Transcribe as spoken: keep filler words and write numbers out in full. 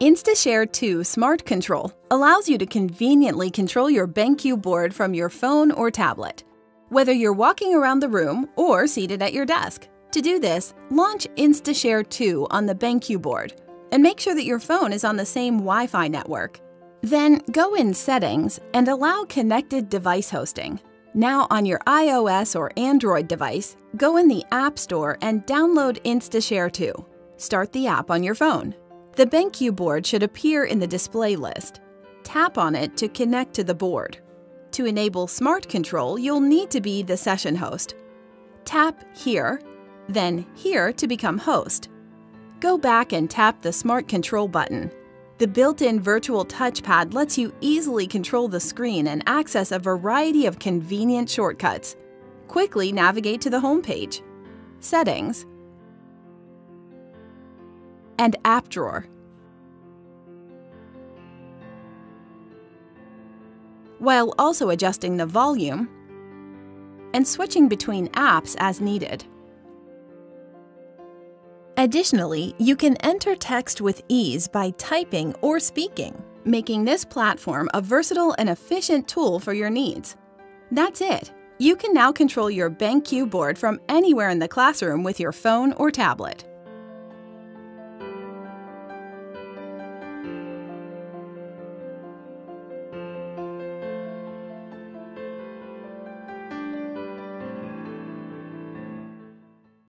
InstaShare two Smart Control allows you to conveniently control your BenQ board from your phone or tablet, whether you're walking around the room or seated at your desk. To do this, launch InstaShare two on the BenQ board and make sure that your phone is on the same Wi-Fi network. Then go in Settings and allow connected device hosting. Now on your iOS or Android device, go in the App Store and download InstaShare two. Start the app on your phone. The BenQ board should appear in the display list. Tap on it to connect to the board. To enable Smart Control, you'll need to be the session host. Tap here, then here to become host. Go back and tap the Smart Control button. The built-in virtual touchpad lets you easily control the screen and access a variety of convenient shortcuts. Quickly navigate to the home page, Settings, and App Drawer. While also adjusting the volume and switching between apps as needed. Additionally, you can enter text with ease by typing or speaking, making this platform a versatile and efficient tool for your needs. That's it! You can now control your BenQ board from anywhere in the classroom with your phone or tablet.